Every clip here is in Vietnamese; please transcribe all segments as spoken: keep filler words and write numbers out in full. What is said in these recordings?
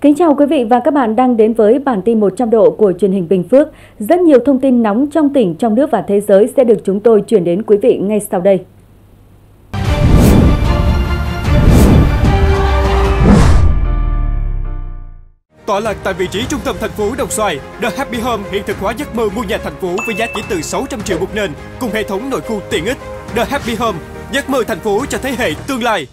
Kính chào quý vị và các bạn đang đến với bản tin một trăm độ của Truyền hình Bình Phước. Rất nhiều thông tin nóng trong tỉnh, trong nước và thế giới sẽ được chúng tôi chuyển đến quý vị ngay sau đây. Tọa lạc tại vị trí trung tâm thành phố Đồng Xoài, The Happy Home hiện thực hóa giấc mơ mua nhà thành phố với giá chỉ từ sáu trăm triệu một nền, cùng hệ thống nội khu tiện ích. The Happy Home, giấc mơ thành phố cho thế hệ tương lai.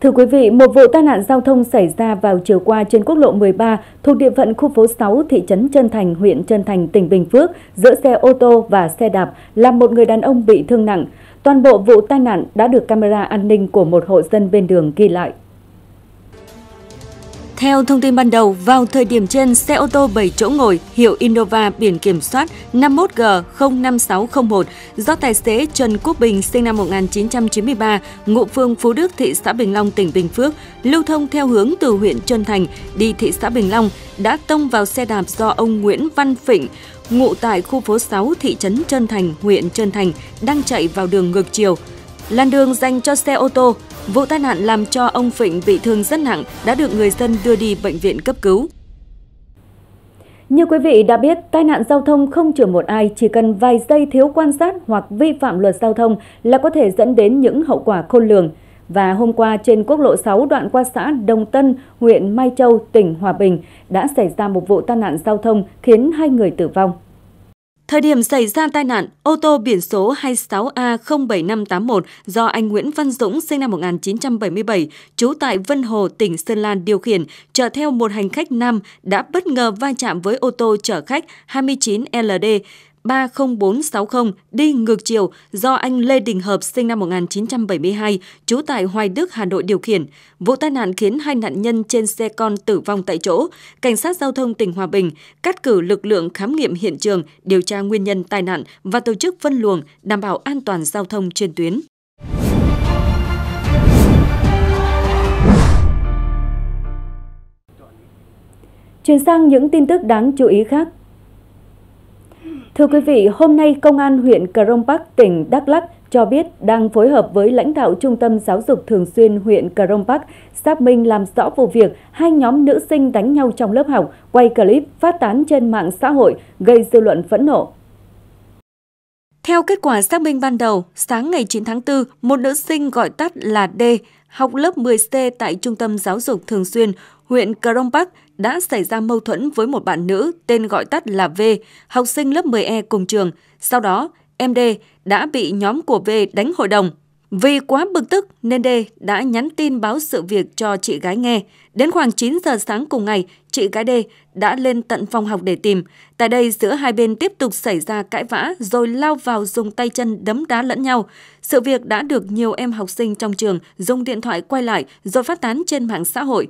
Thưa quý vị, một vụ tai nạn giao thông xảy ra vào chiều qua trên quốc lộ mười ba thuộc địa phận khu phố sáu, thị trấn Trân Thành, huyện Trân Thành, tỉnh Bình Phước giữa xe ô tô và xe đạp làm một người đàn ông bị thương nặng. Toàn bộ vụ tai nạn đã được camera an ninh của một hộ dân bên đường ghi lại. Theo thông tin ban đầu, vào thời điểm trên, xe ô tô bảy chỗ ngồi hiệu Innova biển kiểm soát năm mốt G không năm sáu không một do tài xế Trần Quốc Bình sinh năm một nghìn chín trăm chín mươi ba, ngụ phường Phú Đức, thị xã Bình Long, tỉnh Bình Phước, lưu thông theo hướng từ huyện Trân Thành đi thị xã Bình Long đã tông vào xe đạp do ông Nguyễn Văn Phịnh, ngụ tại khu phố sáu, thị trấn Trân Thành, huyện Trân Thành, đang chạy vào đường ngược chiều. Làn đường dành cho xe ô tô, vụ tai nạn làm cho ông Phịnh bị thương rất nặng đã được người dân đưa đi bệnh viện cấp cứu. Như quý vị đã biết, tai nạn giao thông không chừa một ai, chỉ cần vài giây thiếu quan sát hoặc vi phạm luật giao thông là có thể dẫn đến những hậu quả khôn lường. Và hôm qua trên quốc lộ sáu đoạn qua xã Đồng Tân, huyện Mai Châu, tỉnh Hòa Bình đã xảy ra một vụ tai nạn giao thông khiến hai người tử vong. Thời điểm xảy ra tai nạn, ô tô biển số hai sáu A không bảy năm tám một do anh Nguyễn Văn Dũng sinh năm một nghìn chín trăm bảy mươi bảy, trú tại Vân Hồ, tỉnh Sơn La điều khiển, chở theo một hành khách nam đã bất ngờ va chạm với ô tô chở khách hai chín L D ba không bốn sáu không đi ngược chiều do anh Lê Đình Hợp sinh năm một nghìn chín trăm bảy mươi hai, trú tại Hoài Đức, Hà Nội điều khiển. Vụ tai nạn khiến hai nạn nhân trên xe con tử vong tại chỗ. Cảnh sát giao thông tỉnh Hòa Bình cắt cử lực lượng khám nghiệm hiện trường, điều tra nguyên nhân tai nạn và tổ chức phân luồng đảm bảo an toàn giao thông trên tuyến. Chuyển sang những tin tức đáng chú ý khác. Thưa quý vị, hôm nay Công an huyện Krông Pắc, tỉnh Đắk Lắk cho biết đang phối hợp với lãnh đạo Trung tâm Giáo dục Thường xuyên huyện Krông Pắc xác minh làm rõ vụ việc hai nhóm nữ sinh đánh nhau trong lớp học, quay clip phát tán trên mạng xã hội gây dư luận phẫn nộ. Theo kết quả xác minh ban đầu, sáng ngày chín tháng tư, một nữ sinh gọi tắt là D, học lớp mười C tại Trung tâm Giáo dục Thường xuyên huyện Krông Pắc đã xảy ra mâu thuẫn với một bạn nữ tên gọi tắt là V, học sinh lớp mười E cùng trường. Sau đó, em D đã bị nhóm của V đánh hội đồng. Vì quá bực tức nên D đã nhắn tin báo sự việc cho chị gái nghe. Đến khoảng chín giờ sáng cùng ngày, chị gái D đã lên tận phòng học để tìm. Tại đây, giữa hai bên tiếp tục xảy ra cãi vã rồi lao vào dùng tay chân đấm đá lẫn nhau. Sự việc đã được nhiều em học sinh trong trường dùng điện thoại quay lại rồi phát tán trên mạng xã hội.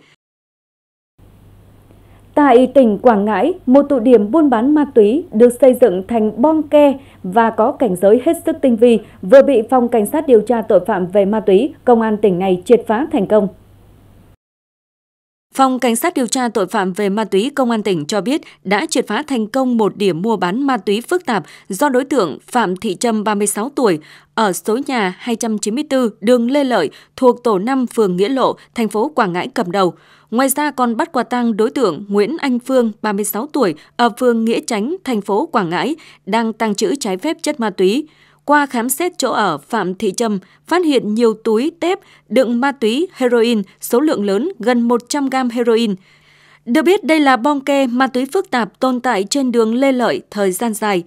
Tại tỉnh Quảng Ngãi, một tụ điểm buôn bán ma túy được xây dựng thành bong ke và có cảnh giới hết sức tinh vi vừa bị Phòng Cảnh sát điều tra tội phạm về ma túy, Công an tỉnh này triệt phá thành công. Phòng Cảnh sát điều tra tội phạm về ma túy Công an tỉnh cho biết đã triệt phá thành công một điểm mua bán ma túy phức tạp do đối tượng Phạm Thị Trâm ba mươi sáu tuổi ở số nhà hai trăm chín mươi tư đường Lê Lợi thuộc tổ năm phường Nghĩa Lộ, thành phố Quảng Ngãi cầm đầu. Ngoài ra còn bắt quả tang đối tượng Nguyễn Anh Phương ba mươi sáu tuổi ở phường Nghĩa Chánh, thành phố Quảng Ngãi đang tàng trữ trái phép chất ma túy. Qua khám xét chỗ ở Phạm Thị Trâm, phát hiện nhiều túi tép đựng ma túy heroin, số lượng lớn gần một trăm gam heroin. Được biết đây là bong ke ma túy phức tạp tồn tại trên đường Lê Lợi thời gian dài.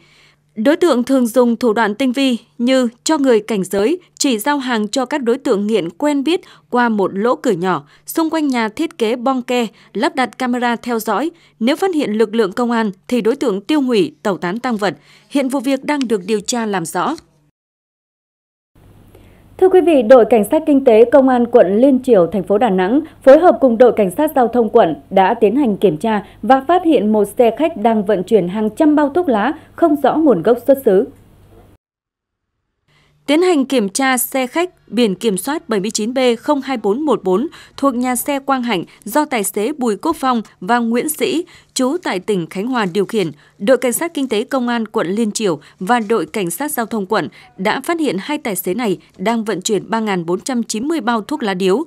Đối tượng thường dùng thủ đoạn tinh vi như cho người cảnh giới, chỉ giao hàng cho các đối tượng nghiện quen biết qua một lỗ cửa nhỏ. Xung quanh nhà thiết kế bong ke, lắp đặt camera theo dõi. Nếu phát hiện lực lượng công an thì đối tượng tiêu hủy, tẩu tán tang vật. Hiện vụ việc đang được điều tra làm rõ. Thưa quý vị, đội cảnh sát kinh tế Công an quận Liên Chiểu, thành phố Đà Nẵng phối hợp cùng đội cảnh sát giao thông quận đã tiến hành kiểm tra và phát hiện một xe khách đang vận chuyển hàng trăm bao thuốc lá không rõ nguồn gốc xuất xứ. Tiến hành kiểm tra xe khách biển kiểm soát bảy chín B không hai bốn một bốn thuộc nhà xe Quang Hạnh do tài xế Bùi Quốc Phong và Nguyễn Sĩ, trú tại tỉnh Khánh Hòa điều khiển, đội cảnh sát kinh tế Công an quận Liên Chiểu và đội cảnh sát giao thông quận đã phát hiện hai tài xế này đang vận chuyển ba nghìn bốn trăm chín mươi bao thuốc lá điếu.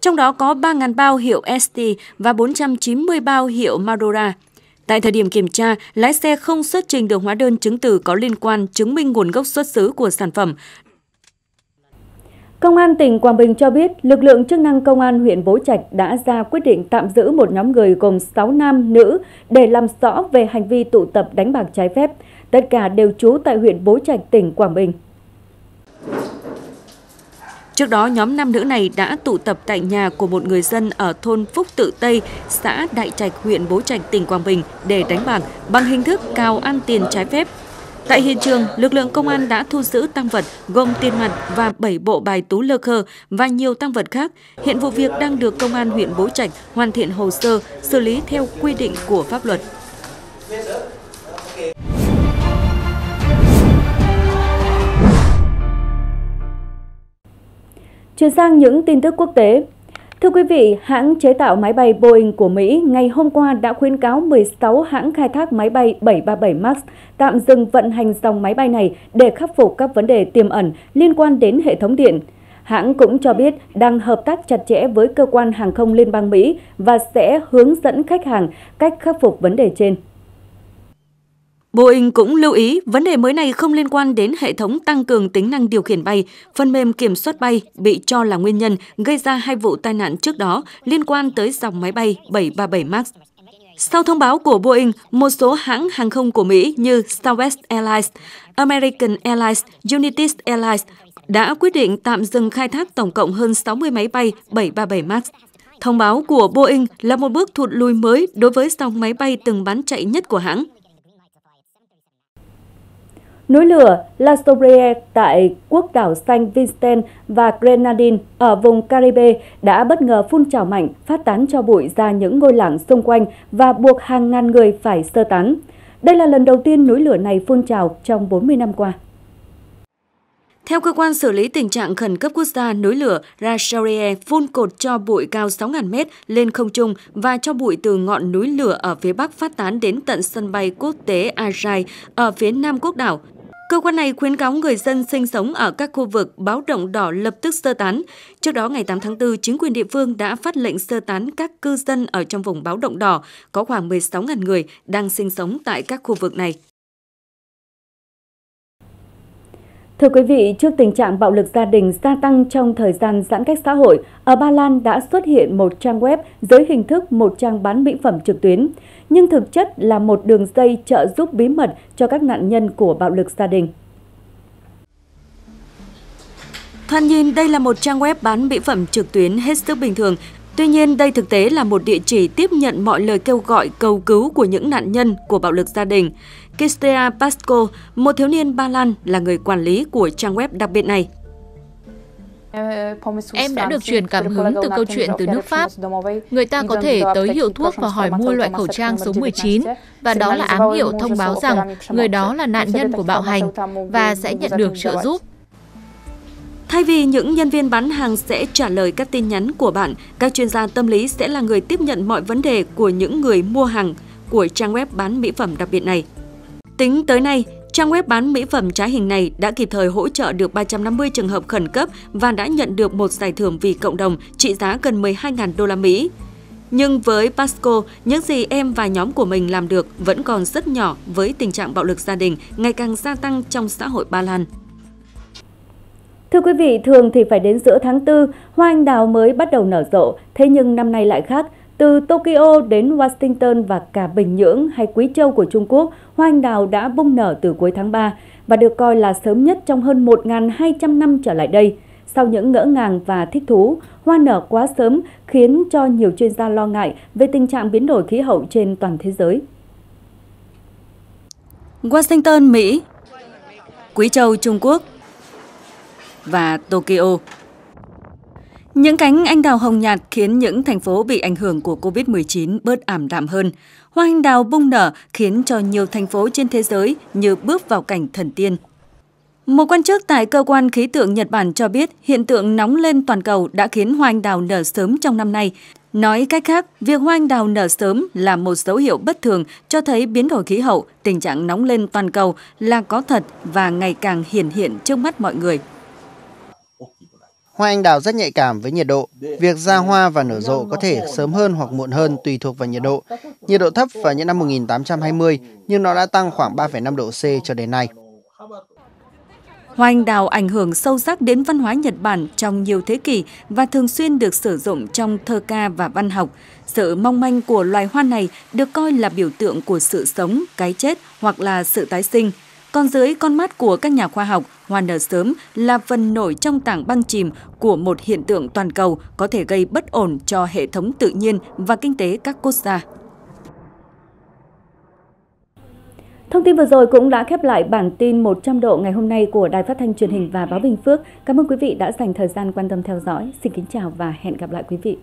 trong đó có ba nghìn bao hiệu ét tê và bốn trăm chín mươi bao hiệu Marlboro. Tại thời điểm kiểm tra, lái xe không xuất trình được hóa đơn chứng từ có liên quan chứng minh nguồn gốc xuất xứ của sản phẩm. Công an tỉnh Quảng Bình cho biết, lực lượng chức năng công an huyện Bố Trạch đã ra quyết định tạm giữ một nhóm người gồm sáu nam, nữ để làm rõ về hành vi tụ tập đánh bạc trái phép. Tất cả đều trú tại huyện Bố Trạch, tỉnh Quảng Bình. Trước đó, nhóm nam nữ này đã tụ tập tại nhà của một người dân ở thôn Phúc Tự Tây, xã Đại Trạch, huyện Bố Trạch, tỉnh Quảng Bình để đánh bạc bằng hình thức cào ăn tiền trái phép. Tại hiện trường, lực lượng công an đã thu giữ tang vật gồm tiền mặt và bảy bộ bài tú lơ khơ và nhiều tang vật khác. Hiện vụ việc đang được công an huyện Bố Trạch hoàn thiện hồ sơ, xử lý theo quy định của pháp luật. Chuyển sang những tin tức quốc tế. Thưa quý vị, hãng chế tạo máy bay Boeing của Mỹ ngày hôm qua đã khuyến cáo mười sáu hãng khai thác máy bay bảy ba bảy MAX tạm dừng vận hành dòng máy bay này để khắc phục các vấn đề tiềm ẩn liên quan đến hệ thống điện. Hãng cũng cho biết đang hợp tác chặt chẽ với cơ quan hàng không Liên bang Mỹ và sẽ hướng dẫn khách hàng cách khắc phục vấn đề trên. Boeing cũng lưu ý, vấn đề mới này không liên quan đến hệ thống tăng cường tính năng điều khiển bay, phần mềm kiểm soát bay bị cho là nguyên nhân gây ra hai vụ tai nạn trước đó liên quan tới dòng máy bay bảy ba bảy MAX. Sau thông báo của Boeing, một số hãng hàng không của Mỹ như Southwest Airlines, American Airlines, United Airlines đã quyết định tạm dừng khai thác tổng cộng hơn sáu mươi máy bay bảy ba bảy MAX. Thông báo của Boeing là một bước thụt lùi mới đối với dòng máy bay từng bán chạy nhất của hãng. Núi lửa La Soufriere tại quốc đảo Saint-Vincent và Grenadine ở vùng Caribe đã bất ngờ phun trào mạnh, phát tán cho bụi ra những ngôi làng xung quanh và buộc hàng ngàn người phải sơ tán. Đây là lần đầu tiên núi lửa này phun trào trong bốn mươi năm qua. Theo cơ quan xử lý tình trạng khẩn cấp quốc gia, núi lửa La Soufriere phun cột cho bụi cao sáu nghìn mét lên không trung và cho bụi từ ngọn núi lửa ở phía bắc phát tán đến tận sân bay quốc tế Ajay ở phía nam quốc đảo. Cơ quan này khuyến cáo người dân sinh sống ở các khu vực báo động đỏ lập tức sơ tán. Trước đó, ngày tám tháng tư, chính quyền địa phương đã phát lệnh sơ tán các cư dân ở trong vùng báo động đỏ, có khoảng mười sáu nghìn người đang sinh sống tại các khu vực này. Thưa quý vị, trước tình trạng bạo lực gia đình gia tăng trong thời gian giãn cách xã hội, ở Ba Lan đã xuất hiện một trang web dưới hình thức một trang bán mỹ phẩm trực tuyến, nhưng thực chất là một đường dây trợ giúp bí mật cho các nạn nhân của bạo lực gia đình. Thoạt nhìn, đây là một trang web bán mỹ phẩm trực tuyến hết sức bình thường. Tuy nhiên, đây thực tế là một địa chỉ tiếp nhận mọi lời kêu gọi cầu cứu của những nạn nhân của bạo lực gia đình. Kestia Pasco, một thiếu niên Ba Lan, là người quản lý của trang web đặc biệt này. Em đã được truyền cảm hứng từ câu chuyện từ nước Pháp. Người ta có thể tới hiệu thuốc và hỏi mua loại khẩu trang số mười chín, và đó là ám hiệu thông báo rằng người đó là nạn nhân của bạo hành và sẽ nhận được trợ giúp. Thay vì những nhân viên bán hàng sẽ trả lời các tin nhắn của bạn, các chuyên gia tâm lý sẽ là người tiếp nhận mọi vấn đề của những người mua hàng của trang web bán mỹ phẩm đặc biệt này. Tính tới nay, trang web bán mỹ phẩm trá hình này đã kịp thời hỗ trợ được ba trăm năm mươi trường hợp khẩn cấp và đã nhận được một giải thưởng vì cộng đồng trị giá gần mười hai nghìn đô la Mỹ. Nhưng với Pasco, những gì em và nhóm của mình làm được vẫn còn rất nhỏ với tình trạng bạo lực gia đình ngày càng gia tăng trong xã hội Ba Lan. Thưa quý vị, thường thì phải đến giữa tháng tư, hoa anh đào mới bắt đầu nở rộ, thế nhưng năm nay lại khác. Từ Tokyo đến Washington và cả Bình Nhưỡng hay Quý Châu của Trung Quốc, hoa anh đào đã bung nở từ cuối tháng ba và được coi là sớm nhất trong hơn một nghìn hai trăm năm trở lại đây. Sau những ngỡ ngàng và thích thú, hoa nở quá sớm khiến cho nhiều chuyên gia lo ngại về tình trạng biến đổi khí hậu trên toàn thế giới. Washington, Mỹ, Quý Châu, Trung Quốc và Tokyo. Những cánh anh đào hồng nhạt khiến những thành phố bị ảnh hưởng của Covid mười chín bớt ảm đạm hơn. Hoa anh đào bung nở khiến cho nhiều thành phố trên thế giới như bước vào cảnh thần tiên. Một quan chức tại cơ quan khí tượng Nhật Bản cho biết hiện tượng nóng lên toàn cầu đã khiến hoa anh đào nở sớm trong năm nay. Nói cách khác, việc hoa anh đào nở sớm là một dấu hiệu bất thường cho thấy biến đổi khí hậu, tình trạng nóng lên toàn cầu là có thật và ngày càng hiển hiện trước mắt mọi người. Hoa anh đào rất nhạy cảm với nhiệt độ. Việc ra hoa và nở rộ có thể sớm hơn hoặc muộn hơn tùy thuộc vào nhiệt độ. Nhiệt độ thấp vào những năm một nghìn tám trăm hai mươi, nhưng nó đã tăng khoảng ba phẩy năm độ C cho đến nay. Hoa anh đào ảnh hưởng sâu sắc đến văn hóa Nhật Bản trong nhiều thế kỷ và thường xuyên được sử dụng trong thơ ca và văn học. Sự mong manh của loài hoa này được coi là biểu tượng của sự sống, cái chết hoặc là sự tái sinh. Còn dưới con mắt của các nhà khoa học, hoa nở sớm là phần nổi trong tảng băng chìm của một hiện tượng toàn cầu có thể gây bất ổn cho hệ thống tự nhiên và kinh tế các quốc gia. Thông tin vừa rồi cũng đã khép lại bản tin một trăm độ ngày hôm nay của Đài Phát thanh Truyền hình và Báo Bình Phước. Cảm ơn quý vị đã dành thời gian quan tâm theo dõi. Xin kính chào và hẹn gặp lại quý vị.